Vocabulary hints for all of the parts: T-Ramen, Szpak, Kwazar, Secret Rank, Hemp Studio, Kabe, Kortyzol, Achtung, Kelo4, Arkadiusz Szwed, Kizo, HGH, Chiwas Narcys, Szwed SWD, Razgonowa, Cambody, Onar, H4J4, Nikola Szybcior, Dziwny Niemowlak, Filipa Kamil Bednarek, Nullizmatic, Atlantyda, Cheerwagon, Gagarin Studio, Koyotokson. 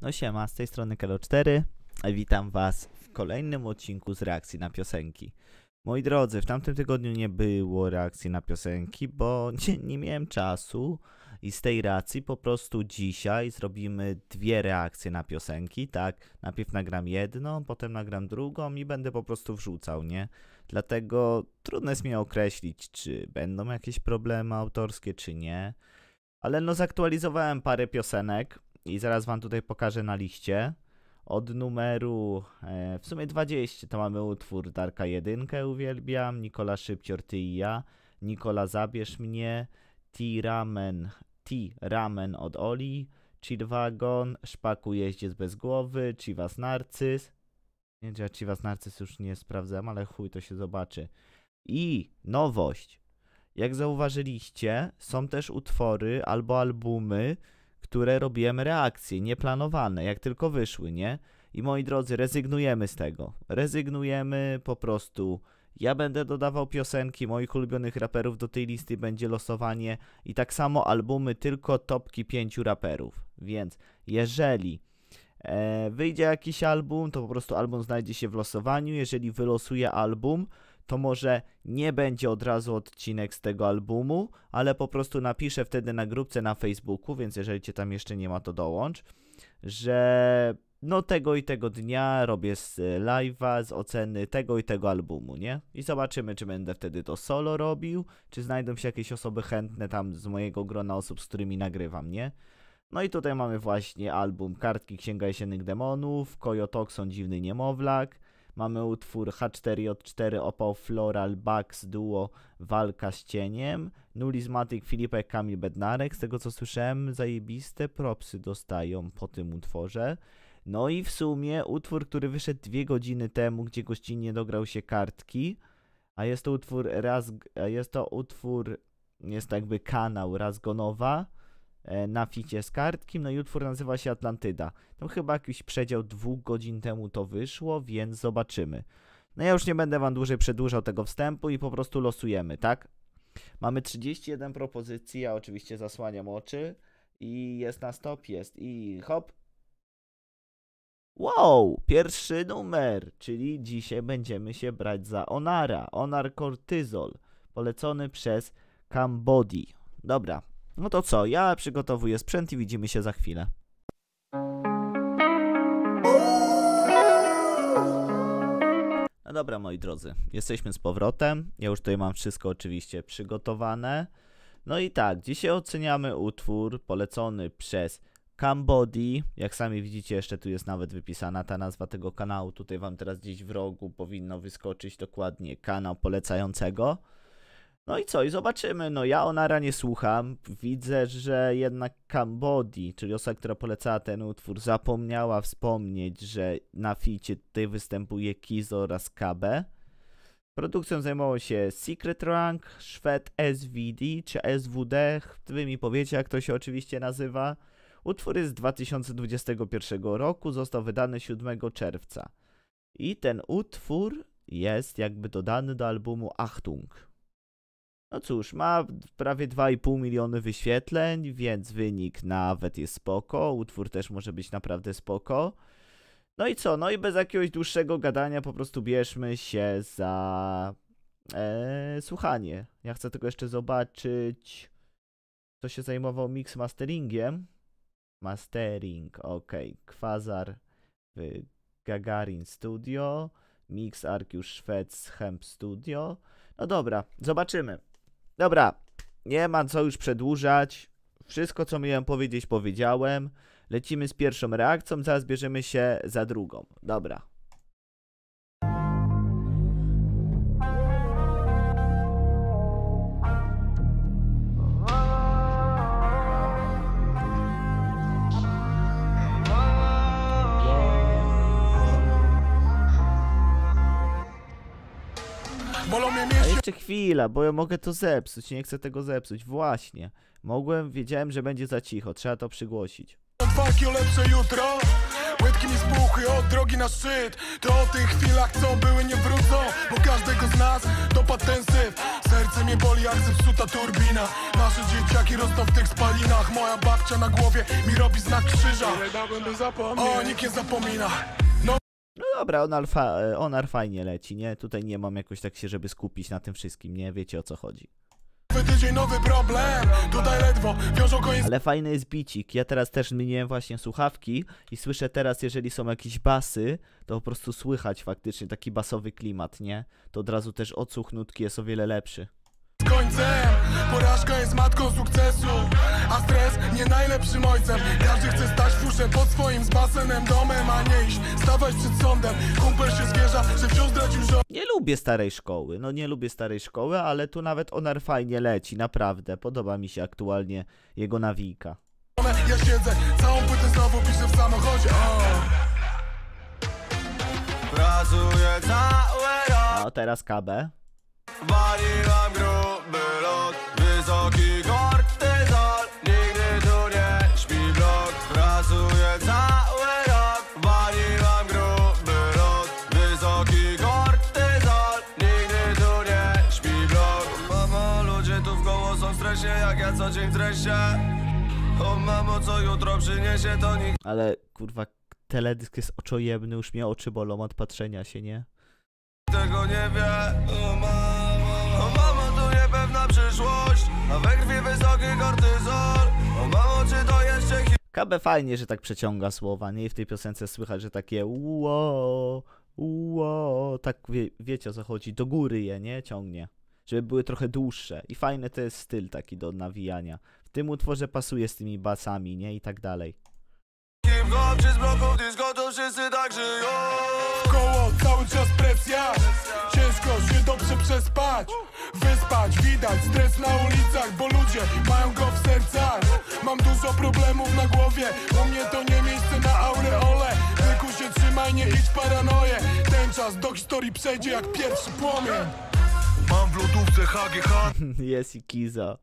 No siema, z tej strony Kelo4. Witam was w kolejnym odcinku z reakcji na piosenki. Moi drodzy, w tamtym tygodniu nie było reakcji na piosenki, bo nie miałem czasu i z tej racji po prostu dzisiaj zrobimy dwie reakcje na piosenki, tak? Najpierw nagram jedną, potem nagram drugą i będę po prostu wrzucał, nie? Dlatego trudno jest mi określić, czy będą jakieś problemy autorskie, czy nie. Ale no zaktualizowałem parę piosenek i zaraz wam tutaj pokażę na liście. Od numeru w sumie 20 to mamy utwór Darka 1, uwielbiam, Nikola Szybcior, Ty i ja, Nikola Zabierz Mnie, T-Ramen od Oli, Cheerwagon, Szpaku Jeździec Bez Głowy, Chiwas Narcys. Nie wiem, czy ja Chiwas Narcys już nie sprawdzam, ale chuj, to się zobaczy. I nowość. Jak zauważyliście, są też utwory albo albumy, które robiłem reakcje, nieplanowane, jak tylko wyszły, nie? I moi drodzy, rezygnujemy z tego. Rezygnujemy po prostu. Ja będę dodawał piosenki moich ulubionych raperów do tej listy, będzie losowanie i tak samo albumy, tylko topki 5 raperów. Więc jeżeli wyjdzie jakiś album, to po prostu album znajdzie się w losowaniu. Jeżeli wylosuję album, to może nie będzie od razu odcinek z tego albumu, ale po prostu napiszę wtedy na grupce na Facebooku, więc jeżeli cię tam jeszcze nie ma, to dołącz, że no tego i tego dnia robię z live'a, z oceny tego i tego albumu, nie? I zobaczymy, czy będę wtedy to solo robił, czy znajdą się jakieś osoby chętne tam z mojego grona osób, z którymi nagrywam, nie? No i tutaj mamy właśnie album Kartki Księga Jesiennych Demonów, Koyotokson, Dziwny Niemowlak. Mamy utwór H4J4, Opał Floral, Bugs, Duo, Walka z Cieniem. Nullizmatic, Filipa Kamil Bednarek. Z tego co słyszałem, zajebiste propsy dostają po tym utworze. No i w sumie utwór, który wyszedł 2 godziny temu, gdzie gościnnie dograł się Kartki. A jest to utwór, jest to jakby kanał Razgonowa na ficie z Kartkim, no i utwór nazywa się Atlantyda. Tam chyba jakiś przedział 2 godzin temu to wyszło, więc zobaczymy. No ja już nie będę wam dłużej przedłużał tego wstępu i po prostu losujemy, tak? Mamy 31 propozycji, ja oczywiście zasłaniam oczy i jest na stop, jest i hop. Wow, pierwszy numer, czyli dzisiaj będziemy się brać za Onara. Onar Kortyzol, polecony przez Cambody. Dobra. No to co, ja przygotowuję sprzęt i widzimy się za chwilę. No dobra, moi drodzy, jesteśmy z powrotem. Ja już tutaj mam wszystko oczywiście przygotowane. No i tak, dzisiaj oceniamy utwór polecony przez Cambody. Jak sami widzicie, jeszcze tu jest nawet wypisana ta nazwa tego kanału. Tutaj wam teraz gdzieś w rogu powinno wyskoczyć dokładnie kanał polecającego. No i co? I zobaczymy. No ja Onara nie słucham. Widzę, że jednak Cambody, czyli osoba, która polecała ten utwór, zapomniała wspomnieć, że na ficie tutaj występuje Kizo oraz Kabe. Produkcją zajmował się Secret Rank, Szwed SVD czy SWD. Wy mi powiecie, jak to się oczywiście nazywa. Utwór jest z 2021 roku. Został wydany 7 czerwca. I ten utwór jest jakby dodany do albumu Achtung. No cóż, ma prawie 2,5 miliony wyświetleń, więc wynik nawet jest spoko, utwór też może być naprawdę spoko. No i co, no i bez jakiegoś dłuższego gadania po prostu bierzmy się za słuchanie. Ja chcę tylko jeszcze zobaczyć, kto się zajmował mix masteringiem. Mastering, okej, Kwazar w Gagarin Studio, mix Arkadiusz Szwed z Hemp Studio. No dobra, zobaczymy. Dobra, nie ma co już przedłużać. Wszystko, co miałem powiedzieć, powiedziałem. Lecimy z pierwszą reakcją, zaraz bierzemy się za drugą. Dobra. A jeszcze chwila, bo ja mogę to zepsuć, nie chcę tego zepsuć, właśnie. Mogłem, wiedziałem, że będzie za cicho, trzeba to przygłosić. Odwagi o lepsze jutro, łydki mi zbuchły od drogi na szczyt. To o tych chwilach, co były, nie wrócą, bo każdego z nas dopadł ten syf. serce nie boli jak zepsuta turbina. Nasze dzieciaki rosną w tych spalinach. Moja babcia na głowie mi robi znak krzyża. O, nikt nie zapomina. No dobra, onar fajnie leci, nie? Tutaj nie mam jakoś tak się, żeby skupić na tym wszystkim, nie? Wiecie o co chodzi. Tydzień nowy problem, tutaj ledwo wiążą go. Ale fajny jest bicik. Ja teraz też zmieniłem właśnie słuchawki i słyszę teraz, jeżeli są jakieś basy, to po prostu słychać faktycznie taki basowy klimat, nie? To od razu też odsłuch nutki jest o wiele lepszy. Z końcem, porażka jest matką sukcesu, a stres nie najlepszym ojcem. Każdy chce stać w fusze pod swoim z basenem, domem, a nie iść, stawać przed sądem. Kumpel się zwierza, że wciąż stracił żonę. Nie lubię starej szkoły, no nie lubię starej szkoły, ale tu nawet onar fajnie leci, naprawdę. Podoba mi się aktualnie jego nawijka. Ja siedzę, całą płytę znowu piszę w samochodzie. Pracuję całe rok. No teraz Kabe. Waliłam gruby lot, wysoki kortyzol, nigdy tu nie śpi blok. Pracuję cały rok, waliłam gruby lot, wysoki kortyzol, nigdy tu nie śpi blok. Mamo, ludzie tu w koło są w stresie, jak ja co dzień w dresie. O mamo, co jutro przyniesie, to nikt... Ale kurwa, teledysk jest oczojemny, już mnie oczy bolą od patrzenia się, nie? Tego nie wie, o mamo. O mamo, to niepewna przyszłość, a we krwi wysoki kortyzol. O mamo, czy to jeszcze... Kabe fajnie, że tak przeciąga słowa, nie? I w tej piosence słychać, że takie uo, tak wiecie o co chodzi, do góry je, nie? Ciągnie, żeby były trochę dłuższe. I fajny to jest styl taki do nawijania. W tym utworze pasuje z tymi basami, nie? I tak dalej. Hip-hop czy z bloków disco, to wszyscy tak żyją. Koło cały czas presja, ciężko się dobrze przespać, wyspać, widać stres na ulicach, bo ludzie mają go w sercach. Mam dużo problemów na głowie, u mnie to nie miejsce na aureole. Tylko się trzymaj, nie idź w paranoję, ten czas do historii przejdzie jak pierwszy płomień. Mam w lodówce HGH. Jest i Kizo.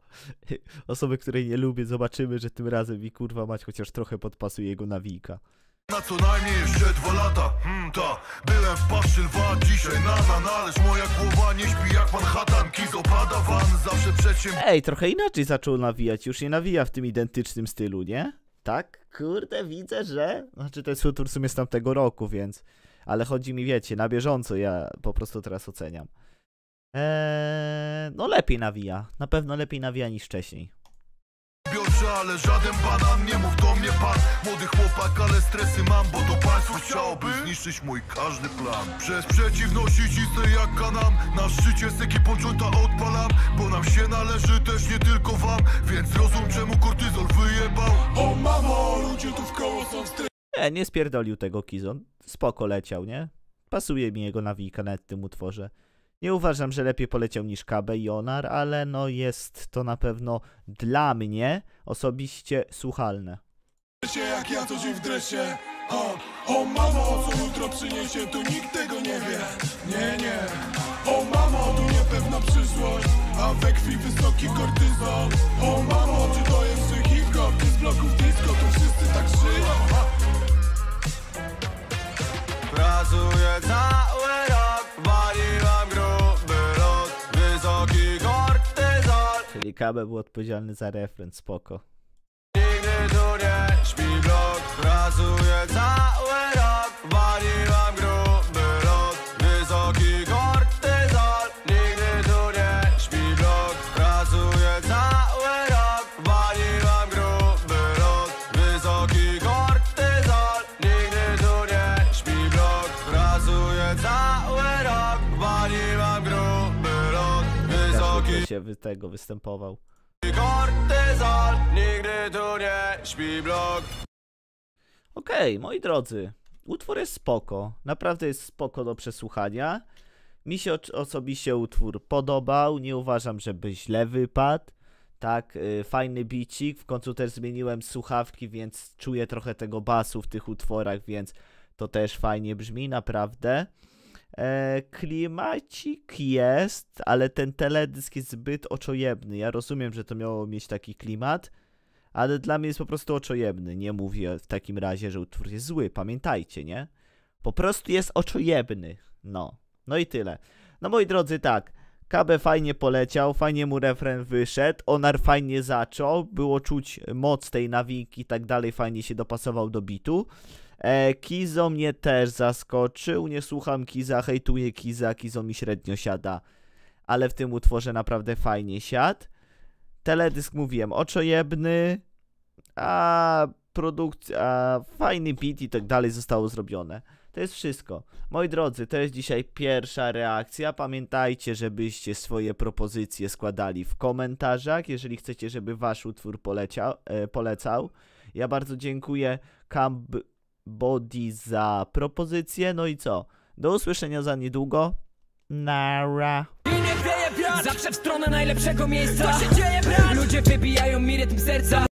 Osoby, której nie lubię, zobaczymy, że tym razem i kurwa mać chociaż trochę podpasuje jego nawijka. Na co najmniej jeszcze 2 lata, ta. Byłem w paszczy lwa, dzisiaj ależ moja głowa nie śpi jak Manhattan. Kizo pada van, zawsze przedsiębiorca. Ej, trochę inaczej zaczął nawijać, już nie nawija w tym identycznym stylu, nie? Tak? Kurde, widzę, że... Znaczy to jest utwór w sumie z tamtego roku, więc... Ale chodzi mi, wiecie, na bieżąco ja po prostu teraz oceniam. No lepiej nawija, na pewno lepiej nawija niż wcześniej. Biorczę, ale żaden banan nie mów do mnie pan. Młody chłopak, ale stresy mam, bo do państwa chciałby zniszczyć mój każdy plan. Przez przeciwności cisnę jak kanam, na szczycie seki począta odpalam. Bo nam się należy też nie tylko wam, więc zrozum czemu kortyzol wyjebał. O mamo, ludzie tu w koło są w stresie. Nie spierdolił tego Kizon, spoko leciał, nie? Pasuje mi jego nawijka na tym utworze. Nie uważam, że lepiej poleciał niż Kabe i onar, ale no jest to na pewno dla mnie osobiście słuchalne. Jak ja to dziś w dresie, o mamo, co jutro przyniesie, tu nikt tego nie wie, nie. O mamo, tu niepewna przyszłość, a we krwi wysoki kortyzol. O mamo, czy to jest hip-hop, czy z bloków disco, tu wszyscy tak żyją. Pracuję cały rok, waliłam gruby lot, wysoki kortyzol. Czyli Kabe był odpowiedzialny za refren, spoko. Nigdy tu nie śpi blok, pracuję cały rok, waliłam gruby lot, wysoki kortyzol. Nigdy tu nie śpi blok, pracuję cały rok, waliłam gruby lot, wysoki kortyzol. Nigdy tu nie śpi blok, pracuję cały rok, waliłam gruby lot, wysoki tego występował. Kortyzol, nigdy tu nie śpi blok. Okej, moi drodzy, utwór jest spoko, naprawdę jest spoko do przesłuchania. Mi się osobiście utwór podobał, nie uważam, żeby źle wypadł. Tak, fajny bicik, w końcu też zmieniłem słuchawki, więc czuję trochę tego basu w tych utworach, więc to też fajnie brzmi, naprawdę. Klimacik jest, ale ten teledysk jest zbyt oczojebny. Ja rozumiem, że to miało mieć taki klimat, ale dla mnie jest po prostu oczojebny. Nie mówię w takim razie, że utwór jest zły, pamiętajcie, nie? Po prostu jest oczojebny, no i tyle. No moi drodzy, tak, Kabe fajnie poleciał, fajnie mu refren wyszedł, Onar fajnie zaczął, było czuć moc tej nawinki i tak dalej, fajnie się dopasował do bitu. Kizo mnie też zaskoczył, nie słucham Kiza, hejtuję Kiza, Kizo mi średnio siada, ale w tym utworze naprawdę fajnie siadł. Teledysk mówiłem, oczojebny, a produkcja, fajny beat i tak dalej zostało zrobione. To jest wszystko. Moi drodzy, to jest dzisiaj pierwsza reakcja. Pamiętajcie, żebyście swoje propozycje składali w komentarzach, jeżeli chcecie, żeby wasz utwór polecał. Ja bardzo dziękuję Cambody za propozycję. No i co? Do usłyszenia za niedługo. Nara. Zawsze w stronę najlepszego miejsca. Co się dzieje, brat? Ludzie wybijają mi rytm serca.